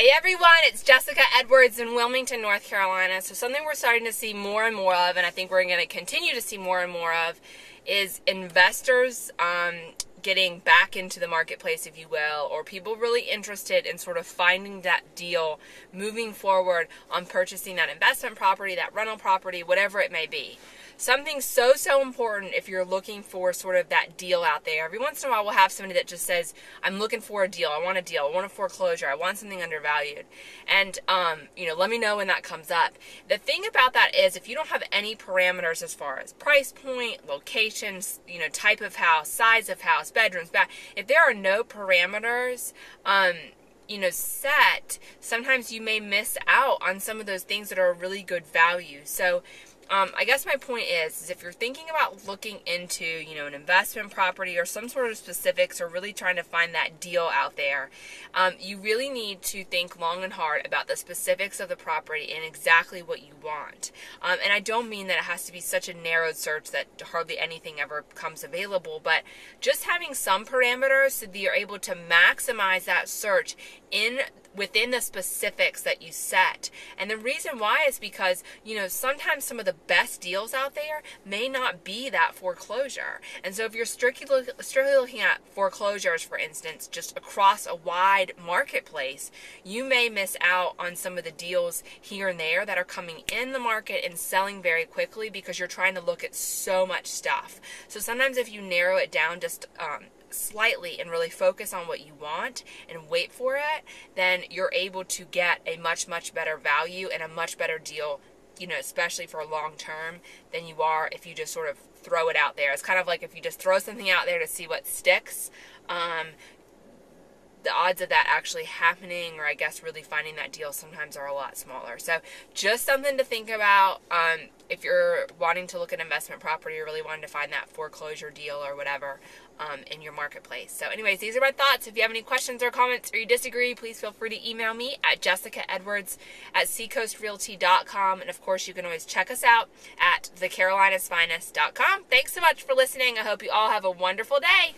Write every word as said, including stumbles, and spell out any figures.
Hey everyone, it's Jessica Edwards in Wilmington, North Carolina. So something we're starting to see more and more of, and I think we're going to continue to see more and more of, is investors um, getting back into the marketplace, if you will, or people really interested in sort of finding that deal, moving forward on purchasing that investment property, that rental property, whatever it may be. Something so, so important if you're looking for sort of that deal out there. Every once in a while we'll have somebody that just says, I'm looking for a deal, I want a deal, I want a foreclosure, I want something undervalued. And, um, you know, let me know when that comes up. The thing about that is if you don't have any parameters as far as price point, location, you know, type of house, size of house, bedrooms, bath, if there are no parameters, um, you know, set, sometimes you may miss out on some of those things that are a really good value. So, Um, I guess my point is, is if you're thinking about looking into, you know, an investment property or some sort of specifics or really trying to find that deal out there, um, you really need to think long and hard about the specifics of the property and exactly what you want. Um, and I don't mean that it has to be such a narrow search that hardly anything ever becomes available, but just having some parameters so that you're able to maximize that search in within the specifics that you set. And the reason why is because, you know, sometimes some of the best deals out there may not be that foreclosure. And so if you're strictly, look, strictly looking at foreclosures, for instance, just across a wide marketplace, you may miss out on some of the deals here and there that are coming in the market and selling very quickly because you're trying to look at so much stuff. So sometimes if you narrow it down just um, slightly and really focus on what you want and wait for it, then you're able to get a much, much better value and a much better deal, you know, especially for long term, than you are if you just sort of throw it out there. It's kind of like if you just throw something out there to see what sticks, um, the odds of that actually happening, or I guess really finding that deal, sometimes are a lot smaller. So just something to think about um, if you're wanting to look at investment property or really wanting to find that foreclosure deal or whatever um, in your marketplace. So anyways, these are my thoughts. If you have any questions or comments or you disagree, please feel free to email me at jessica edwards at sea coast realty dot com. And of course, you can always check us out at the carolinas finest dot com. Thanks so much for listening. I hope you all have a wonderful day.